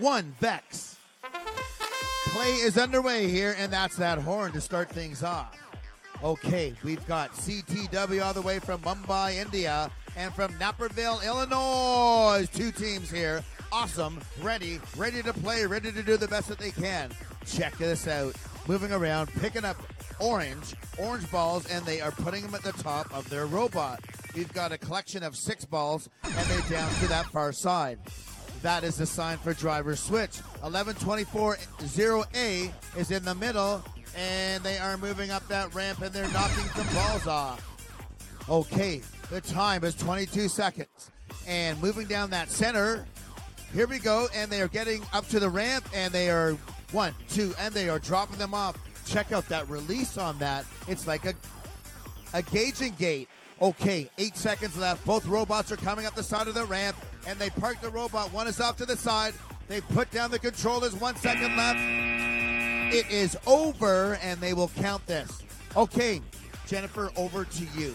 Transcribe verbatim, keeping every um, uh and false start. one, VEX. Play is underway here, and that's that horn to start things off. Okay, we've got C T W all the way from Mumbai, India, and from Naperville, Illinois. Two teams here. Awesome, ready, ready to play, ready to do the best that they can. Check this out. Moving around, picking up orange, orange balls, and they are putting them at the top of their robot. We've got a collection of six balls, and they're down to that far side. That is the sign for driver switch. eleven twenty-four oh A is in the middle, and they are moving up that ramp, and they're knocking some balls off. Okay, the time is twenty-two seconds. And moving down that center, here we go, and they are getting up to the ramp, and they are one, two, and they are dropping them off. Check out that release on that. It's like a, a gauging gate. Okay, eight seconds left. Both robots are coming up the side of the ramp, and they park the robot. One is off to the side. They put down the controllers. One second left. It is over, and they will count this. Okay, Jennifer, over to you.